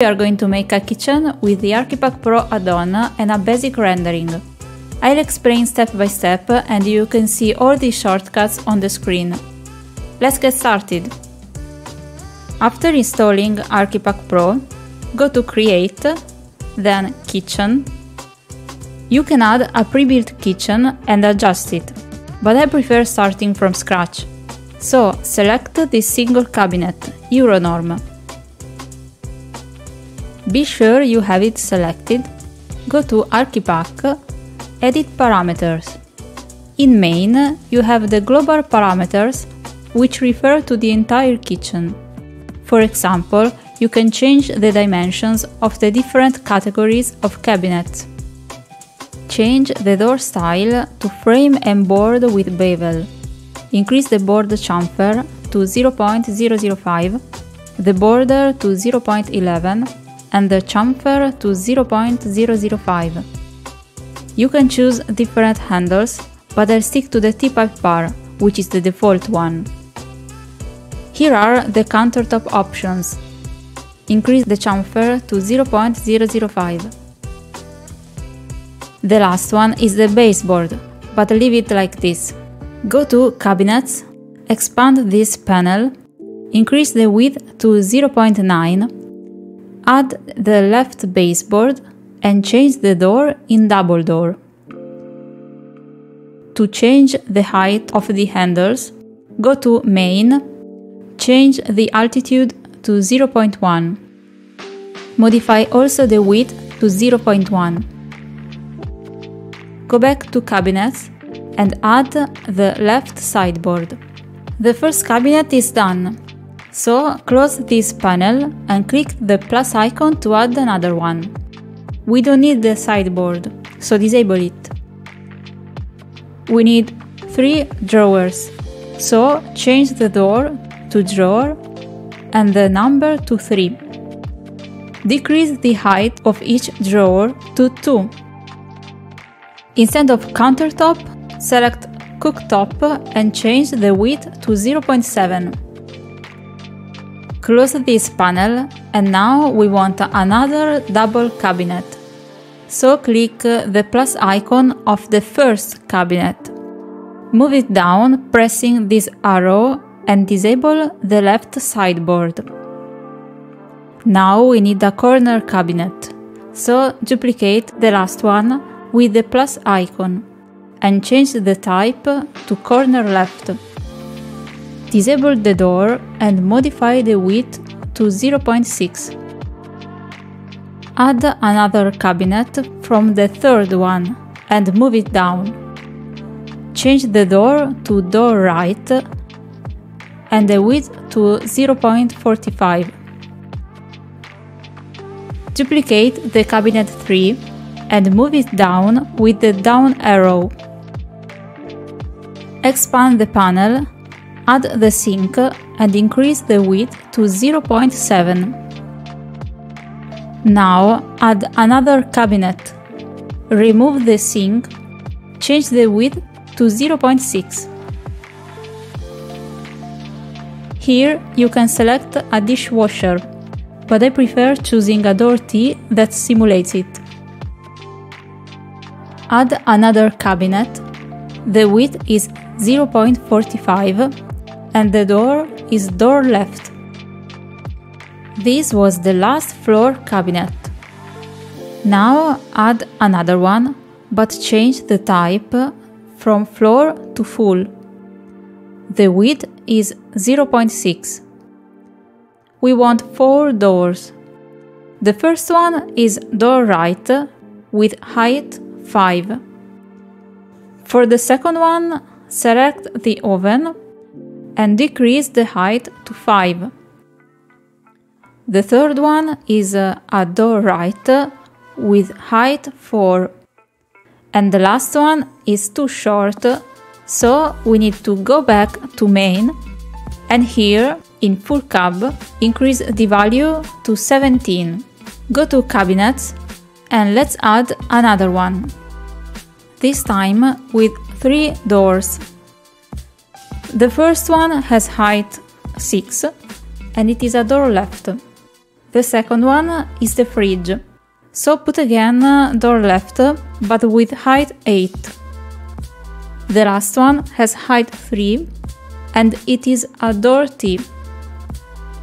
We are going to make a kitchen with the Archipack Pro add-on and a basic rendering. I'll explain step by step and you can see all the shortcuts on the screen. Let's get started. After installing Archipack Pro, go to Create, then Kitchen. You can add a pre-built kitchen and adjust it, but I prefer starting from scratch. So select this single cabinet, Euronorm. Be sure you have it selected, go to Archipack, Edit Parameters. In Main, you have the global parameters which refer to the entire kitchen. For example, you can change the dimensions of the different categories of cabinets. Change the door style to frame and board with bevel. Increase the board chamfer to 0.005, the border to 0.11, and the chamfer to 0.005. You can choose different handles, but I'll stick to the T-pipe bar, which is the default one. Here are the countertop options. Increase the chamfer to 0.005. The last one is the baseboard, but leave it like this. Go to Cabinets, expand this panel, increase the width to 0.9, add the left baseboard and change the door in double door. To change the height of the handles, go to Main, change the altitude to 0.1. Modify also the width to 0.1. Go back to Cabinets and add the left sideboard. The first cabinet is done. So close this panel and click the plus icon to add another one. We don't need the sideboard, so disable it. We need 3 drawers, so change the door to drawer and the number to 3. Decrease the height of each drawer to 2. Instead of countertop, select cooktop and change the width to 0.7. Close this panel and now we want another double cabinet. So click the plus icon of the first cabinet. Move it down pressing this arrow and disable the left sideboard. Now we need a corner cabinet. So duplicate the last one with the plus icon and change the type to corner left. Disable the door and modify the width to 0.6. Add another cabinet from the third one and move it down. Change the door to door right and the width to 0.45. Duplicate the cabinet 3 and move it down with the down arrow. Expand the panel. Add the sink and increase the width to 0.7. Now add another cabinet. Remove the sink, change the width to 0.6. Here you can select a dishwasher, but I prefer choosing a door T that simulates it. Add another cabinet. The width is 0.45. And the door is door left. This was the last floor cabinet. Now add another one, but change the type from floor to full. The width is 0.6. We want 4 doors. The first one is door right with height 5. For the second one, select the oven and decrease the height to 5. The third one is a door right with height 4. And the last one is too short, so we need to go back to Main and here in Full Cab increase the value to 17. Go to Cabinets and let's add another one. This time with 3 doors. The first one has height 6 and it is a door left. The second one is the fridge. So put again door left, but with height 8. The last one has height 3 and it is a door T.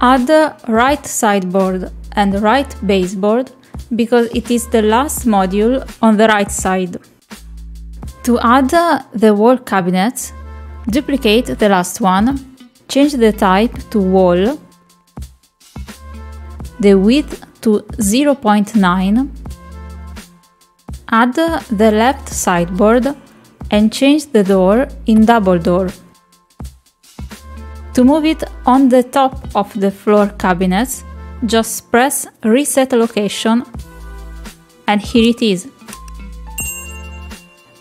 Add right sideboard and right baseboard because it is the last module on the right side. To add the wall cabinet, duplicate the last one, change the type to wall, the width to 0.9, add the left sideboard and change the door in double door. To move it on the top of the floor cabinets, just press reset location and here it is.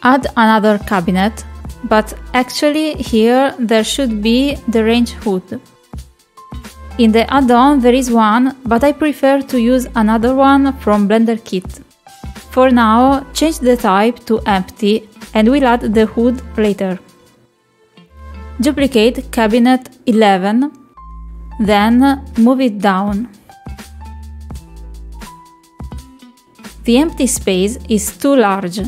Add another cabinet, but actually here there should be the range hood. In the add-on there is one, but I prefer to use another one from BlenderKit. For now, change the type to empty and we'll add the hood later. Duplicate cabinet 11, then move it down. The empty space is too large,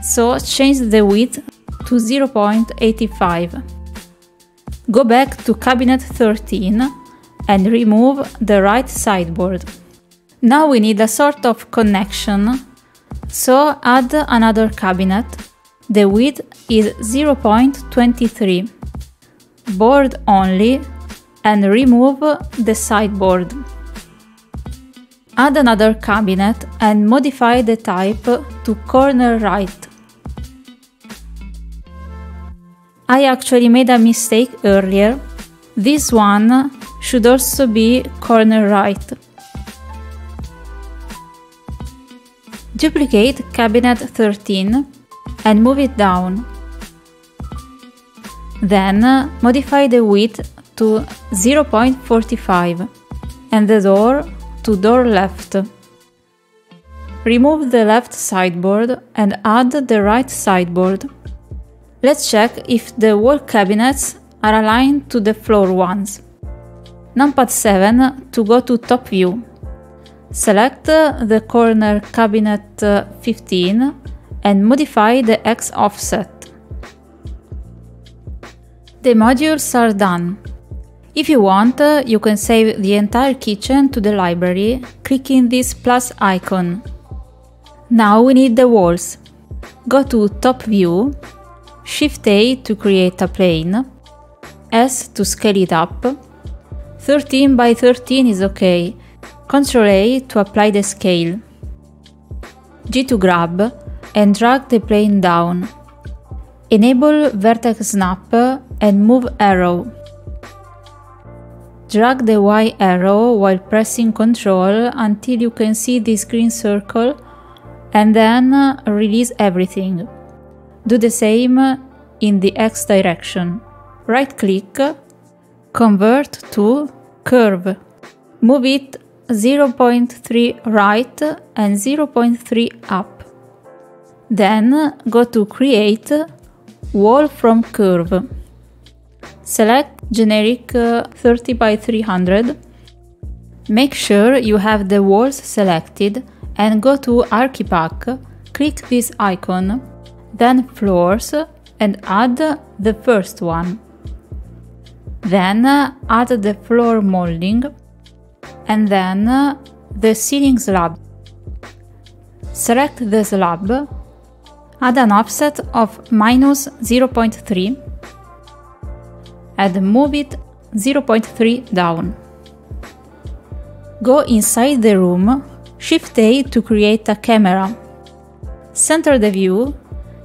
so change the width to 0.85. Go back to cabinet 13 and remove the right sideboard. Now we need a sort of connection, so add another cabinet. The width is 0.23. Board only and remove the sideboard. Add another cabinet and modify the type to corner right. I actually made a mistake earlier. This one should also be corner right. Duplicate cabinet 13 and move it down. Then modify the width to 0.45 and the door to door left. Remove the left sideboard and add the right sideboard. Let's check if the wall cabinets are aligned to the floor ones. Numpad 7 to go to top view. Select the corner cabinet 15 and modify the X offset. The modules are done. If you want, you can save the entire kitchen to the library clicking this plus icon. Now we need the walls. Go to top view. Shift A to create a plane, S to scale it up, 13 by 13 is ok, Ctrl A to apply the scale, G to grab and drag the plane down, enable vertex snap and move arrow, drag the Y arrow while pressing Ctrl until you can see this green circle and then release everything. Do the same in the X direction. Right-click, convert to curve. Move it 0.3 right and 0.3 up. Then go to Create, Wall from Curve. Select generic 30 by 300. Make sure you have the walls selected and go to Archipack, click this icon, then floors and add the first one. Then add the floor molding and then the ceiling slab. Select the slab, add an offset of minus 0.3 and move it 0.3 down. Go inside the room, Shift A to create a camera. Center the view.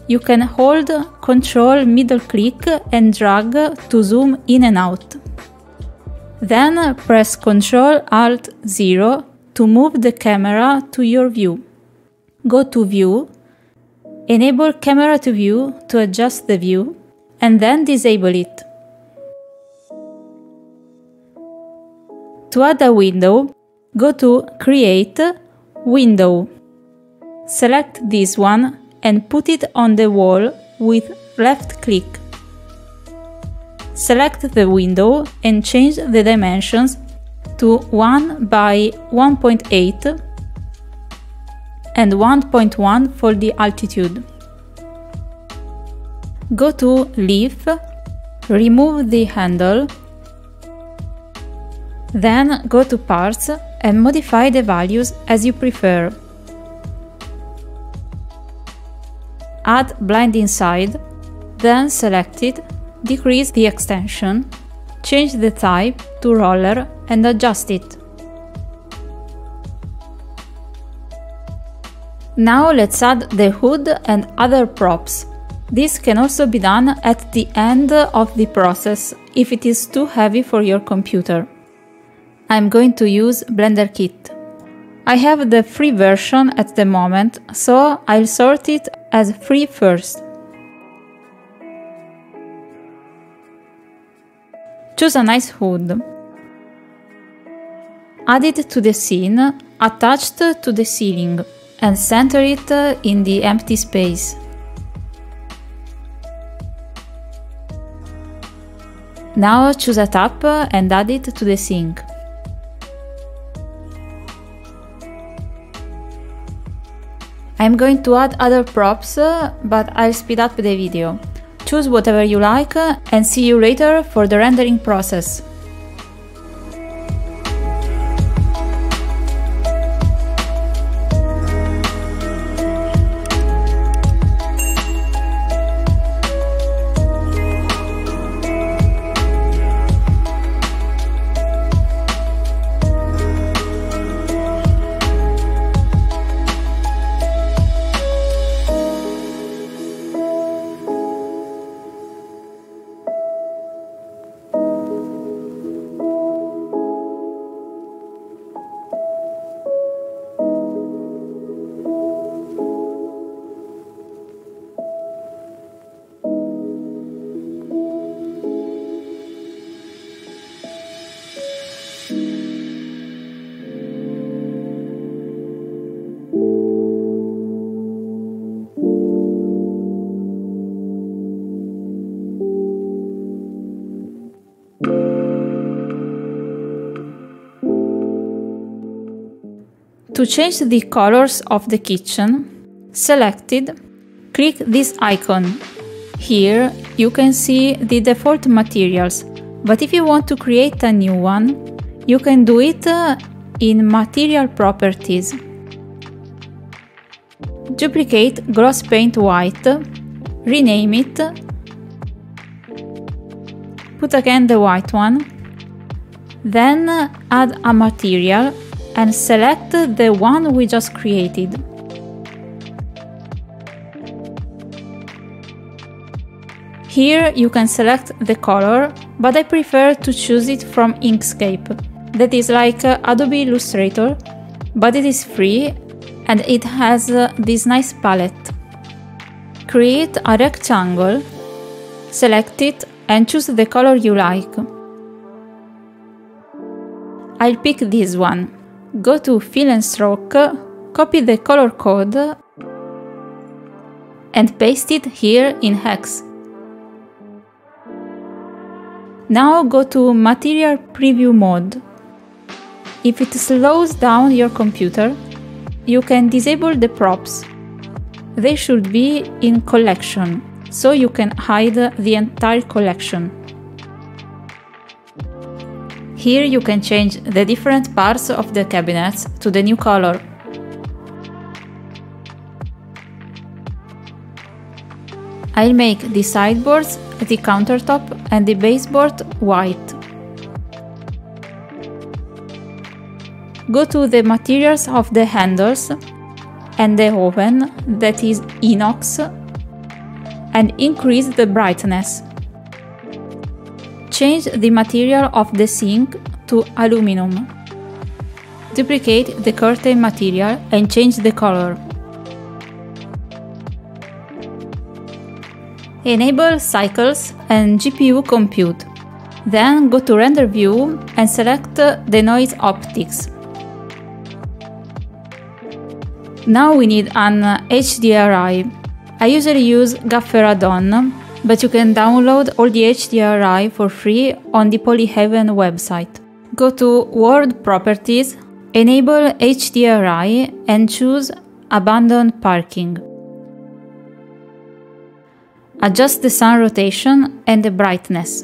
You can hold Ctrl middle click and drag to zoom in and out. Then press Ctrl Alt 0 to move the camera to your view. Go to View, enable Camera to View to adjust the view and then disable it. To add a window, go to Create, Window. Select this one and put it on the wall with left click. Select the window and change the dimensions to 1 by 1.8 and 1.1 for the altitude. Go to Leaf, remove the handle, then go to Parts and modify the values as you prefer. Add Blind Inside, then select it, decrease the extension, change the type to Roller and adjust it. Now let's add the hood and other props. This can also be done at the end of the process if it is too heavy for your computer. I'm going to use BlenderKit. I have the free version at the moment, so I'll sort it as free first. Choose a nice hood. Add it to the scene, attached to the ceiling, and center it in the empty space. Now choose a tap and add it to the sink. I'm going to add other props, but I'll speed up the video. Choose whatever you like and see you later for the rendering process. To change the colors of the kitchen, selected, click this icon. Here you can see the default materials, but if you want to create a new one, you can do it in Material Properties. Duplicate Gloss Paint White, rename it, put again the white one, then add a material and select the one we just created. Here you can select the color, but I prefer to choose it from Inkscape. That is like Adobe Illustrator, but it is free and it has this nice palette. Create a rectangle, select it and choose the color you like. I'll pick this one. Go to Fill and Stroke, copy the color code and paste it here in Hex. Now go to Material Preview Mode. If it slows down your computer, you can disable the props. They should be in Collection, so you can hide the entire collection. Here you can change the different parts of the cabinets to the new color. I'll make the sideboards, the countertop and the baseboard white. Go to the materials of the handles and the oven, that is inox, and increase the brightness. Change the material of the sink to aluminum. Duplicate the curtain material and change the color. Enable cycles and GPU compute. Then go to Render View and select the noise optics. Now we need an HDRI. I usually use Gaffer add-on, but you can download all the HDRI for free on the Poly Haven website. go to World Properties, enable HDRI and choose Abandoned Parking. Adjust the sun rotation and the brightness.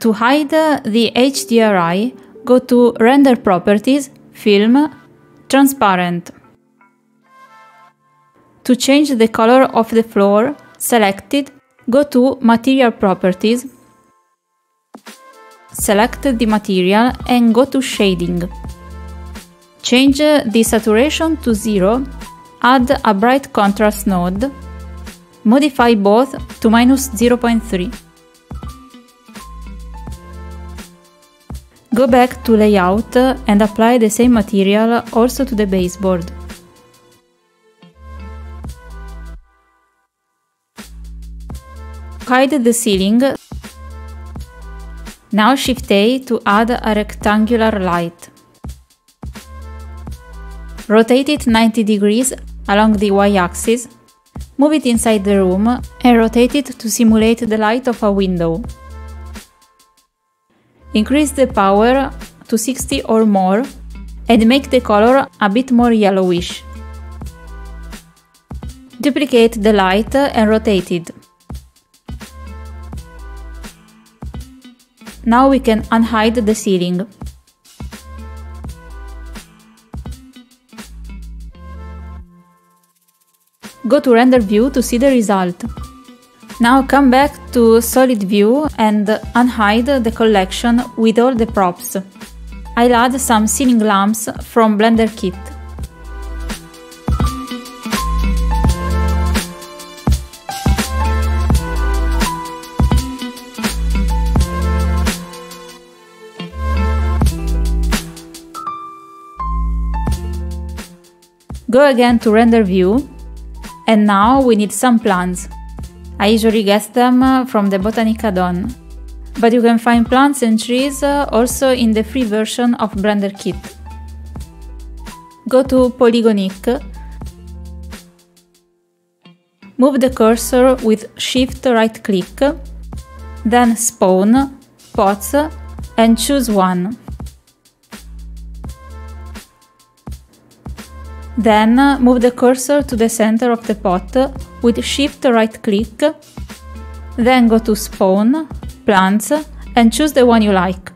To hide the HDRI, go to Render Properties, Film, Transparent. To change the color of the floor, select it, go to Material Properties, select the material and go to Shading. Change the saturation to 0, add a bright contrast node, modify both to -0.3. Go back to Layout and apply the same material also to the baseboard. Hide the ceiling. Now Shift A to add a rectangular light. Rotate it 90 degrees along the y-axis, move it inside the room and rotate it to simulate the light of a window. Increase the power to 60 or more and make the color a bit more yellowish. Duplicate the light and rotate it. Now we can unhide the ceiling. Go to Render View to see the result. Now come back to Solid View and unhide the collection with all the props. I'll add some ceiling lamps from BlenderKit. Go again to Render View. And now we need some plants. I usually get them from the Botaniq add-on, but you can find plants and trees also in the free version of BlenderKit. Go to Polygonic. Move the cursor with Shift right-click, then Spawn, Pots, and choose one. Then move the cursor to the center of the pot with Shift right-click, then go to Spawn, Plants and choose the one you like.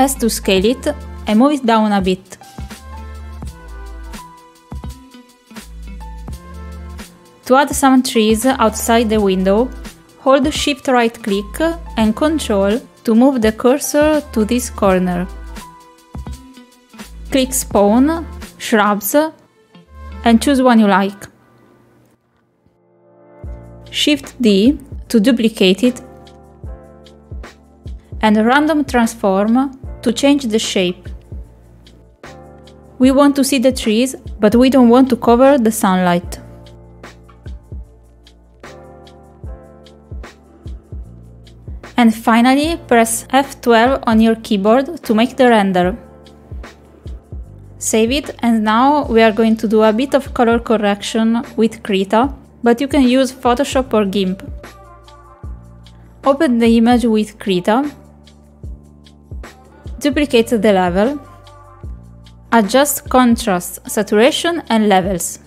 As to scale it, I move it down a bit. To add some trees outside the window, hold Shift right-click and Ctrl to move the cursor to this corner. Click Spawn, Shrubs and choose one you like. Shift D to duplicate it and Random Transform to change the shape. We want to see the trees, but we don't want to cover the sunlight. And finally, press F12 on your keyboard to make the render. Save it, and now we are going to do a bit of color correction with Krita, but you can use Photoshop or Gimp. Open the image with Krita, duplicate the level, adjust contrast, saturation and levels.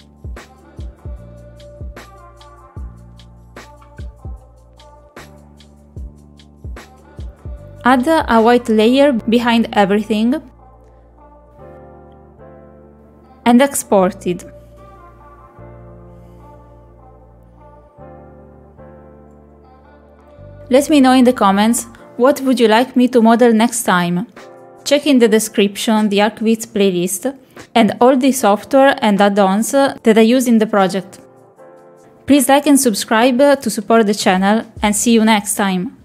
Add a white layer behind everything and exported. Let me know in the comments what would you like me to model next time. Check in the description the ArchWiz playlist and all the software and add-ons that I use in the project. Please like and subscribe to support the channel and see you next time.